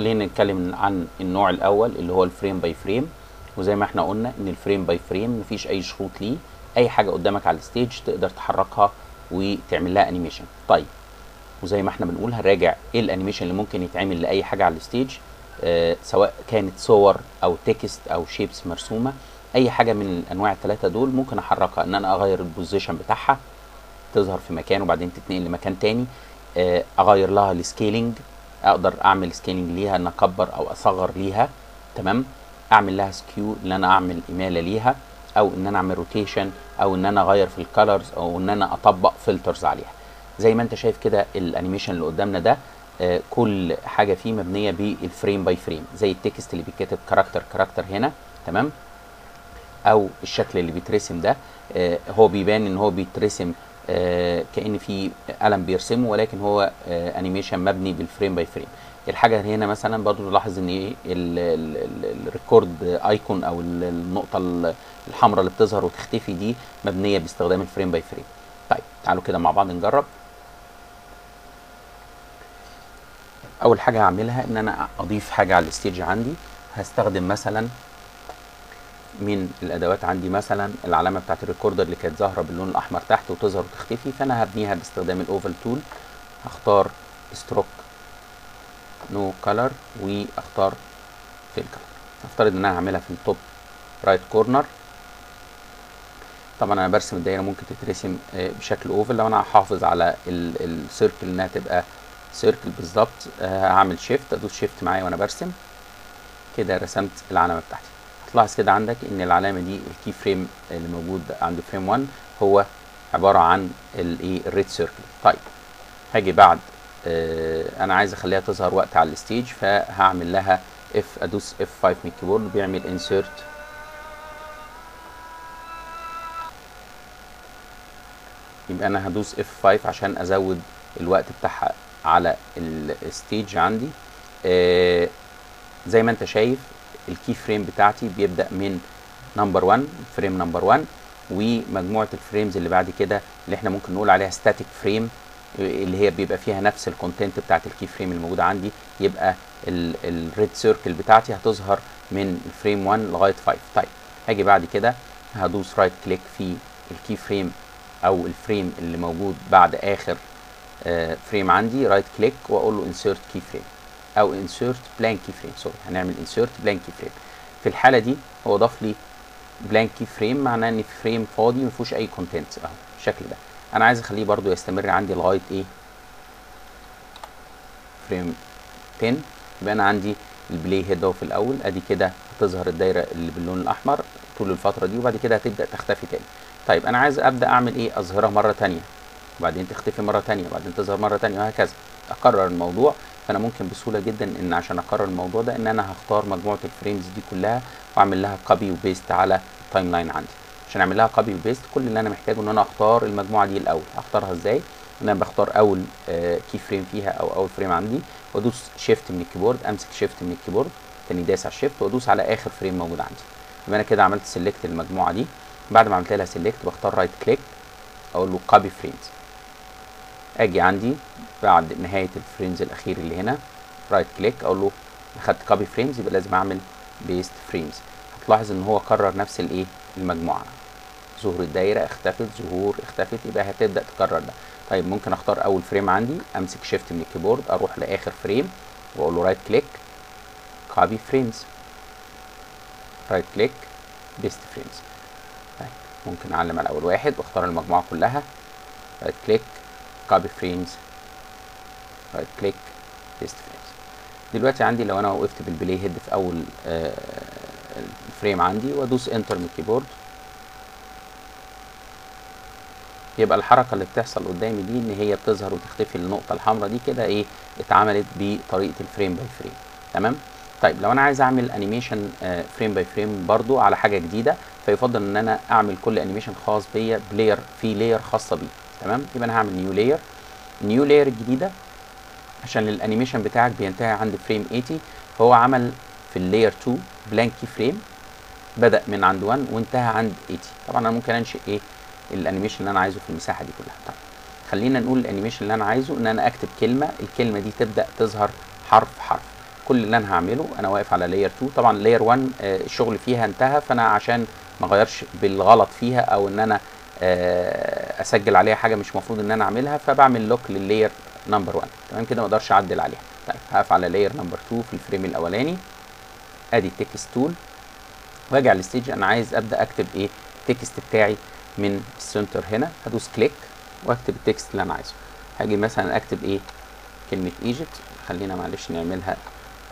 خلينا نتكلم عن النوع الاول اللي هو الفريم باي فريم. وزي ما احنا قلنا ان الفريم باي فريم مفيش اي شروط ليه، اي حاجه قدامك على الستيج تقدر تحركها وتعمل لها انيميشن. طيب وزي ما احنا بنقول هنراجع ايه الانيميشن اللي ممكن يتعمل لاي حاجه على الستيج، سواء كانت صور او تكست او شيبس مرسومه، اي حاجه من الانواع الثلاثه دول ممكن احركها، ان انا اغير البوزيشن بتاعها تظهر في مكان وبعدين تتنقل لمكان تاني، اغير لها السكيلنج، اقدر اعمل سكيلنج ليها ان اكبر او اصغر ليها، تمام، اعمل لها سكيو ان انا اعمل اماله ليها، او ان انا اعمل روتيشن، او ان انا اغير في الكالرز، او ان انا اطبق فلترز عليها. زي ما انت شايف كده الانيميشن اللي قدامنا ده كل حاجه فيه مبنيه بالفريم باي فريم، زي التكست اللي بيتكتب كاركتر كاركتر هنا، تمام، او الشكل اللي بيترسم ده هو بيبان ان هو بيترسم كأن في قلم بيرسمه، ولكن هو انيميشن مبني بالفريم باي فريم. الحاجه هنا مثلا برضو نلاحظ ان ايه الريكورد ايكون او النقطه الحمراء اللي بتظهر وتختفي دي مبنيه باستخدام الفريم باي فريم. طيب تعالوا كده مع بعض نجرب. اول حاجه هعملها ان انا اضيف حاجه على الستيج عندي، هستخدم مثلا من الادوات عندي مثلا العلامه بتاعت الريكوردر اللي كانت ظاهره باللون الاحمر تحت وتظهر وتختفي، فانا هبنيها باستخدام الاوفل تول، هختار ستروك نو كلر واختار في الكلر. هفترض ان انا هعملها في التوب رايت كورنر. طبعا انا برسم الدايره ممكن تترسم بشكل اوفل، لو انا هحافظ على السيركل انها تبقى سيركل بالظبط هعمل شيفت، ادوس شيفت معايا وانا برسم كده، رسمت العلامه بتاعتي. هتلاحظ كده عندك ان العلامه دي الكي فريم اللي موجود عند فريم 1 هو عباره عن الايه الريد سيركل. طيب هاجي بعد انا عايز اخليها تظهر وقت على الستيج، فهعمل لها اف، ادوس اف 5 من الكيبورد بيعمل انسيرت يبقى انا هدوس اف 5 عشان ازود الوقت بتاعها على الستيج عندي. زي ما انت شايف الكي فريم بتاعتي بيبدا من نمبر 1 فريم نمبر 1 ومجموعه الفريمز اللي بعد كده اللي احنا ممكن نقول عليها ستاتيك فريم اللي هي بيبقى فيها نفس الكونتنت بتاعت الكي فريم اللي موجوده عندي، يبقى الريد سيركل بتاعتي هتظهر من الفريم 1 لغايه 5. طيب هاجي بعد كده هدوس رايت كليك في الكي فريم او الفريم اللي موجود بعد اخر فريم عندي، رايت كليك واقول له انسيرت كي فريم او انسيرت بلانك كي فريم، سوري هنعمل انسيرت بلانك كي فريم. في الحاله دي هو ضاف لي بلانك كي فريم، معناه ان فريم فاضي ما فيهوش اي كونتنت اهو بالشكل ده. انا عايز اخليه برضو يستمر عندي لغايه ايه فريم 10، يبقى انا عندي البلاي هيد اهو في الاول، ادي كده هتظهر الدايره اللي باللون الاحمر طول الفتره دي وبعد كده هتبدا تختفي تاني. طيب انا عايز ابدا اعمل ايه، اظهرها مره ثانيه وبعدين تختفي مره ثانيه وبعدين تظهر مره ثانيه وهكذا، اكرر الموضوع. فانا ممكن بسهوله جدا ان عشان اكرر الموضوع ده ان انا هختار مجموعه الفريمز دي كلها واعمل لها كوبي وبيست على التايم لاين عندي. عشان اعمل لها كوبي وبيست كل اللي انا محتاجه ان انا اختار المجموعه دي الاول. هختارها ازاي؟ انا بختار اول كي فريم فيها او اول فريم عندي وادوس شيفت من الكيبورد، امسك شيفت من الكيبورد تاني داس على الشيفت وادوس على اخر فريم موجود عندي. يبقى انا كده عملت سيلكت المجموعه دي. بعد ما عملت لها سيلكت بختار رايت كليك اقول له كوبي فريمز، اجي عندي بعد نهايه الفريمز الاخير اللي هنا رايت كليك اقول له اخدت كوبي فريمز يبقى لازم اعمل بيست فريمز. هتلاحظ ان هو كرر نفس الايه المجموعه، ظهور الدايره اختفت ظهور اختفت، يبقى هتبدا تكرر ده. طيب ممكن اختار اول فريم عندي، امسك شيفت من الكيبورد اروح لاخر فريم واقول له رايت كليك كوبي فريمز، رايت كليك بيست فريمز. طيب ممكن اعلم على اول واحد واختار المجموعه كلها، رايت كليك كوبي فريمز، رايت كليك بيست فريمز. دلوقتي عندي لو انا وقفت بالبلاي هيد في اول الفريم عندي وادوس انتر من الكيبورد يبقى الحركه اللي بتحصل قدامي دي ان هي بتظهر وتختفي النقطه الحمراء دي كده ايه اتعملت بطريقه الفريم باي فريم، تمام. طيب لو انا عايز اعمل انيميشن فريم باي فريم برضو على حاجه جديده فيفضل ان انا اعمل كل انيميشن خاص بيا بلاير في لاير خاصه بيه، تمام. يبقى انا هعمل نيو لاير، نيو لاير الجديده عشان الانيميشن بتاعك بينتهي عند فريم 80 فهو عمل في اللاير 2 بلانك كي فريم بدا من عند 1 وانتهى عند 80. طبعا انا ممكن انشئ ايه الانيميشن اللي انا عايزه في المساحه دي كلها. طيب خلينا نقول الانيميشن اللي انا عايزه ان انا اكتب كلمه، الكلمه دي تبدا تظهر حرف حرف، كل اللي انا هعمله انا واقف على لاير 2. طبعا لاير 1 الشغل فيها انتهى، فانا عشان ما اغيرش بالغلط فيها او ان انا اسجل عليها حاجه مش مفروض ان انا اعملها، فبعمل لوك لللاير نمبر 1. تمام كده، ما اقدرش اعدل عليها. طيب هقف على لاير نمبر 2 في الفريم الاولاني، ادي التكست تول، وارجع للستيج. انا عايز ابدا اكتب ايه التكست بتاعي من السنتر. هنا هدوس كليك واكتب التكست اللي انا عايزه. هاجي مثلا اكتب ايه، كلمه ايجيبت. خلينا معلش نعملها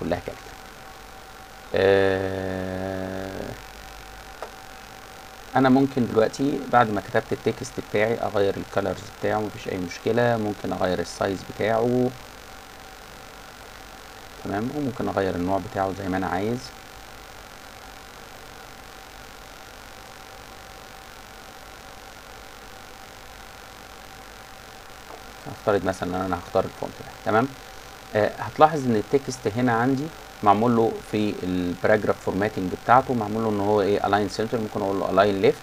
كلها كده. انا ممكن دلوقتي بعد ما كتبت التكست بتاعي اغير الكالرز بتاعه، مفيش اي مشكله. ممكن اغير السايز بتاعه، تمام، وممكن اغير النوع بتاعه زي ما انا عايز. هفترض مثلا ان انا هختار الفونت ده، تمام. هتلاحظ ان التكست هنا عندي معمول له في الباراجراف فورماتنج بتاعته، معمول له ان هو ايه الاين سنتر. ممكن اقول له الاين ليفت.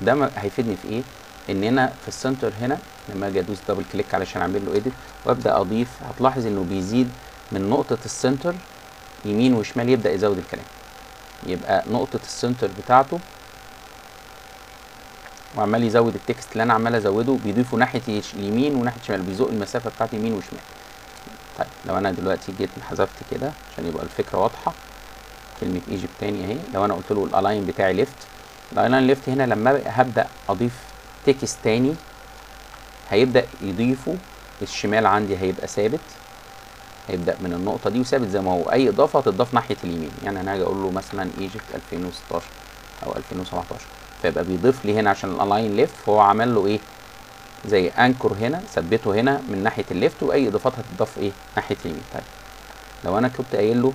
ده هيفيدني في ايه، ان انا في السنتر هنا لما اجي ادوس دبل كليك علشان اعمل له ايديت وابدا اضيف، هتلاحظ انه بيزيد من نقطه السنتر يمين وشمال، يبدا يزود الكلام. يبقى نقطه السنتر بتاعته وعمال يزود التكست اللي انا عمال ازوده، بيضيفه ناحيه اليمين وناحيه الشمال، بيزق المسافه بتاعت يمين وشمال. طيب لو انا دلوقتي جيت حذفت كده عشان يبقى الفكره واضحه، كلمه ايجيبت تاني اهي. لو انا قلت له الالاين بتاعي ليفت، الالاين ليفت هنا لما هبدا اضيف تكست تاني هيبدا يضيفه. الشمال عندي هيبقى ثابت، هيبدا من النقطه دي وثابت زي ما هو. اي اضافه تضاف ناحيه اليمين. يعني انا هاجي اقول له مثلا ايجيبت 2016 او 2017، فيبقى بيضيف لي هنا عشان الالاين ليفت، فهو عمل له ايه زي انكر هنا، ثبته هنا من ناحيه الليفت، واي اضافات هتضاف ايه ناحيه اليمين. طيب لو انا كنت قايل له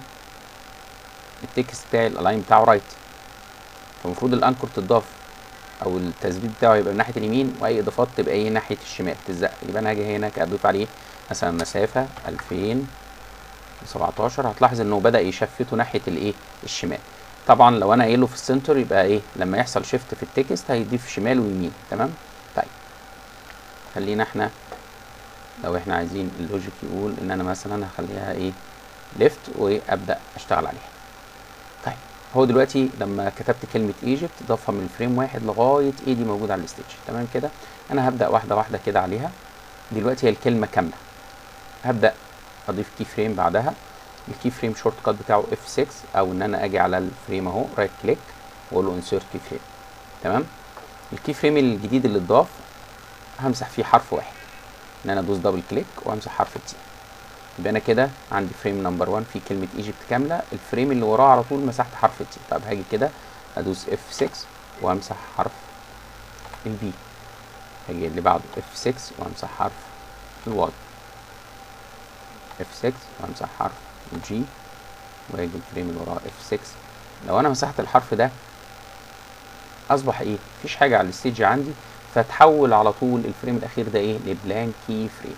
التكست بتاعي الالاين بتاعه رايت، فالمفروض الانكر تضاف او التثبيت بتاعه يبقى من ناحيه اليمين، واي اضافات تبقى ايه ناحيه الشمال تتزق. يبقى انا هاجي هنا اضيف عليه مثلا مسافه 2017، هتلاحظ انه بدا يشفته ناحيه الايه الشمال. طبعا لو انا قايله في السنتر يبقى ايه لما يحصل شيفت في التكست هيضيف شمال ويمين، تمام. طيب خلينا احنا لو احنا عايزين اللوجيك يقول ان انا مثلا هخليها ايه ليفت وابدا اشتغل عليها. طيب هو دلوقتي لما كتبت كلمه ايجيبت ضافها من فريم واحد لغايه ايه دي موجوده على الستيج، تمام كده. انا هبدا واحده واحده كده عليها. دلوقتي هي الكلمه كامله، هبدا اضيف كي فريم بعدها. الكي فريم شورت كات بتاعه F6، او ان انا اجي على الفريم اهو رايت كليك واقول له انسيرت كي فريم، تمام. الكي فريم الجديد اللي اتضاف همسح فيه حرف واحد، ان انا ادوس دبل كليك وامسح حرف تي. يبقى انا كده عندي فريم نمبر 1 فيه كلمه ايجيبت كامله، الفريم اللي وراه على طول مسحت حرف تي. طب هاجي كده ادوس F6 وامسح حرف البي، هاجي اللي بعده F6 وامسح حرف الواي، F6 وامسح حرف الجي، واجي الفريم اللي وراه F6. لو انا مسحت الحرف ده اصبح ايه مفيش حاجه على الستيج عندي، فتحول على طول الفريم الاخير ده ايه لبلانك كي فريم،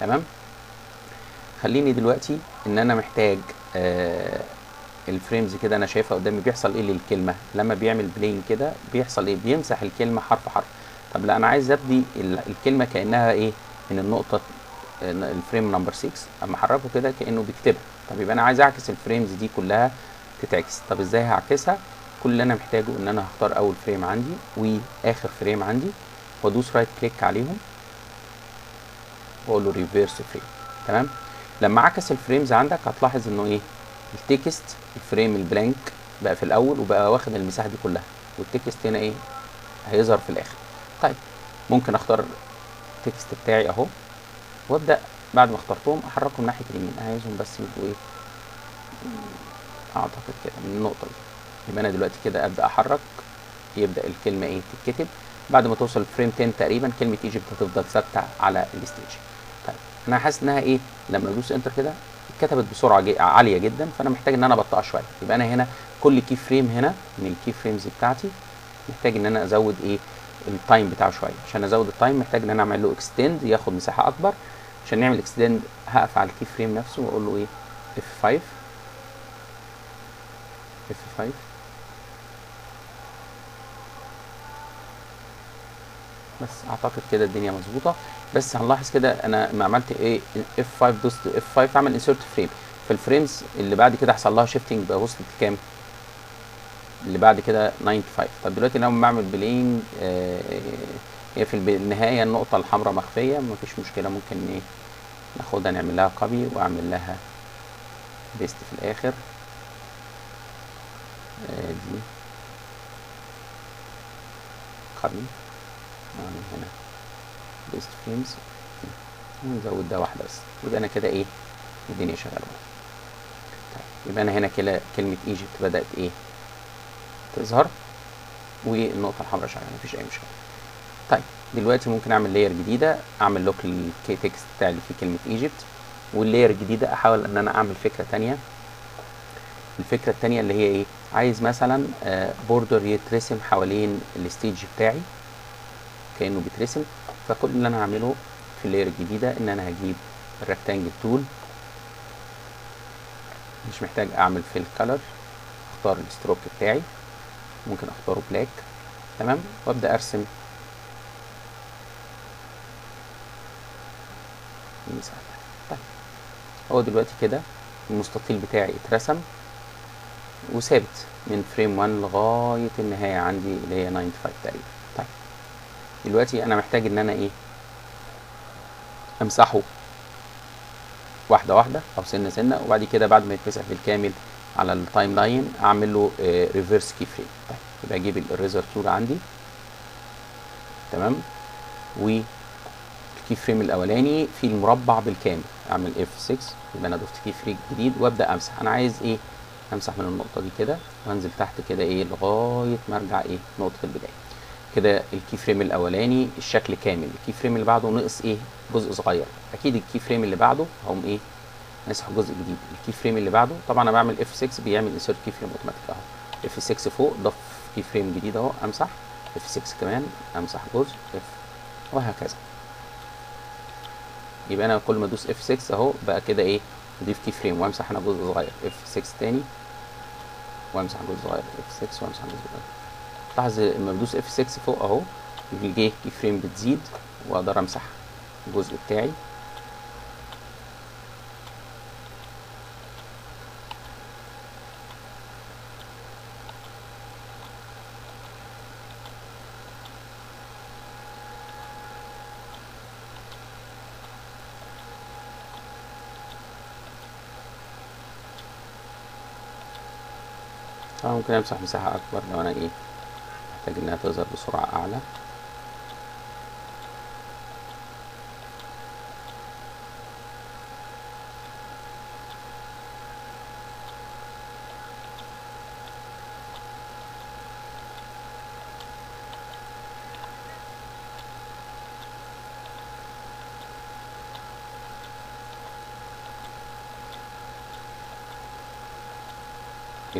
تمام. خليني دلوقتي ان انا محتاج الفريمز كده انا شايفها قدامي. بيحصل ايه للكلمه لما بيعمل بلين كده؟ بيحصل ايه بيمسح الكلمه حرف حرف. طب لا انا عايز ابدي الكلمه كانها ايه من النقطه الفريم نمبر 6، اما احركه كده كانه بيكتبها. طب يبقى انا عايز اعكس الفريمز دي كلها تتعكس. طب ازاي هعكسها؟ كل اللي انا محتاجه ان انا هختار اول فريم عندي واخر فريم عندي وادوس رايت كليك عليهم واقول له ريفيرس فريم، تمام. لما عكس الفريمز عندك هتلاحظ انه ايه التكست الفريم البلانك بقى في الاول وبقى واخد المساحه دي كلها، والتكست هنا ايه هيظهر في الاخر. طيب ممكن اختار التكست بتاعي اهو وابدا بعد ما اخترتهم احركهم ناحيه اليمين. عايزهم بس يبقوا ايه اعتقد كده من النقطه دي. يبقى انا دلوقتي كده ابدا احرك، يبدا الكلمه ايه تتكتب. بعد ما توصل فريم 10 تقريبا كلمه ايجيبت هتفضل ثابته على الستيج. طيب انا حاسس انها ايه لما ادوس انتر كده اتكتبت بسرعه عاليه جدا، فانا محتاج ان انا ابطئها شويه. يبقى انا هنا كل كي فريم هنا من الكي فريمز بتاعتي محتاج ان انا ازود ايه التايم بتاعه شويه. عشان ازود التايم محتاج ان انا اعمل له اكستند ياخد مساحه اكبر. عشان نعمل اكستند هقف على الكي فريم نفسه واقول له ايه F5 بس. اعتقد كده الدنيا مظبوطه. بس هنلاحظ كده انا ما عملت ايه F5 دوست F5 اعمل insert frame، فالفريمز اللي بعد كده حصل لها شيفتنج بقى وصلت لكام؟ اللي بعد كده 95. طب دلوقتي لما بعمل بلينج هي في النهايه النقطه الحمراء مخفيه، مفيش مشكله، ممكن ايه ناخدها نعمل لها كوبي واعمل لها بيست في الاخر. دي كوبي اعمل هنا بيست فريمز ونزود ده واحده بس، يبقى انا كده ايه الدنيا شغاله. طيب يبقى انا هنا كده كلمه ايجيبت بدات ايه تظهر والنقطه الحمراء شغاله، مفيش اي مشكله. طيب دلوقتي ممكن اعمل لاير جديده، اعمل لوك للكي تكست بتاع اللي فيه كلمه ايجيبت، واللاير الجديده احاول ان انا اعمل فكره ثانيه. الفكره الثانيه اللي هي ايه؟ عايز مثلا بوردر يترسم حوالين الستيج بتاعي كانه بيترسم. فكل اللي انا هعمله في اللاير الجديده ان انا هجيب الركتانجل تول، مش محتاج اعمل في الكلر، اختار الستروك بتاعي ممكن اختاره بلاك، تمام، وابدا ارسم المساحه. طيب هو دلوقتي كده المستطيل بتاعي اترسم وثابت من فريم 1 لغايه النهايه عندي اللي هي 95 تقريبا. طيب دلوقتي انا محتاج ان انا ايه امسحه واحده واحده او سنه سنه، وبعد كده بعد ما يتمسح بالكامل على التايم لاين اعمل له ريفرس كي فريم. طيب يبقى اجيب الريزر تول عندي، تمام، والكي فريم الاولاني في المربع بالكامل اعمل F6، يبقى انا ضفت كي فريم جديد وابدا امسح. انا عايز ايه؟ امسح من النقطه دي كده وانزل تحت كده ايه لغايه ما ارجع ايه نقطه البدايه كده. الكي فريم الاولاني الشكل كامل، الكي فريم اللي بعده ناقص ايه جزء صغير، اكيد الكي فريم اللي بعده هقوم ايه نمسح جزء جديد. الكي فريم اللي بعده طبعا انا بعمل F6 بيعمل انسيرت كي فريم اوتوماتيك اهو، F6 فوق ضف كي فريم جديد اهو امسح، F6 كمان امسح جزء وهكذا. يبقى انا كل ما ادوس F6 اهو بقى كده ايه اضيف كي فريم وامسح انا جزء صغير، F6 تاني وامسح جزء صغير، F6 وامسح جزء صغير. لاحظ لما بدوس F6 فوق اهو الجي كي فريم بتزيد واقدر امسح الجزء بتاعي. ممكن امسح مساحه اكبر لو انا ايه محتاج انها تظهر بسرعه اعلى.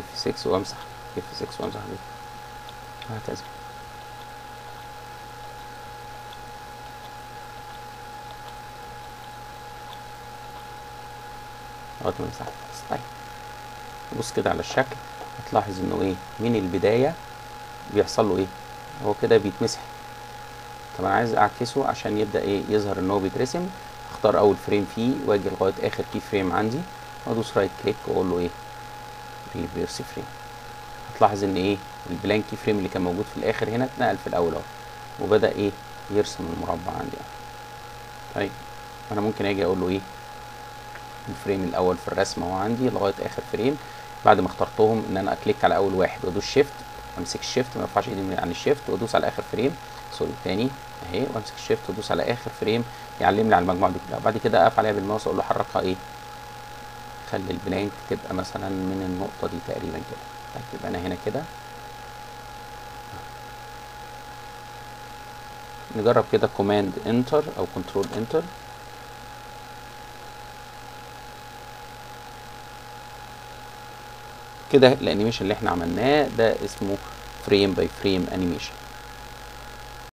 F6 وامسح، F6 وامسح وهكذا. لغايه ما مسحت. طيب بص كده على الشكل هتلاحظ انه ايه من البدايه بيحصل له ايه، هو كده بيتمسح. طب انا عايز اعكسه عشان يبدا ايه يظهر ان هو بيترسم، اختار اول فريم فيه واجي لغايه اخر كي فريم عندي وادوس رايت كليك واقول له ايه ريفيرس فريم. هتلاحظ ان ايه البلانك فريم اللي كان موجود في الاخر هنا اتنقل في الاول اهو وبدا ايه يرسم المربع عندي اهو. طيب انا ممكن اجي اقول له ايه الفريم الاول في الرسمه اهو عندي لغايه اخر فريم، بعد ما اخترتهم ان انا اكليك على اول واحد وادوس شيفت وامسك الشيفت ما ارفعش ايدي عن الشيفت وادوس على اخر فريم، سوري الثاني اهي، وامسك الشيفت وادوس على اخر فريم يعلمني على المجموعه دي كلها، بعد كده اقف عليها بالماوس اقول له حركها ايه خلي البلانك تبقى مثلا من النقطة دي تقريبا كده. طيب يبقى أنا هنا كده نجرب كده كوماند انتر أو كنترول انتر، كده الأنيميشن اللي احنا عملناه ده اسمه فريم باي فريم أنيميشن.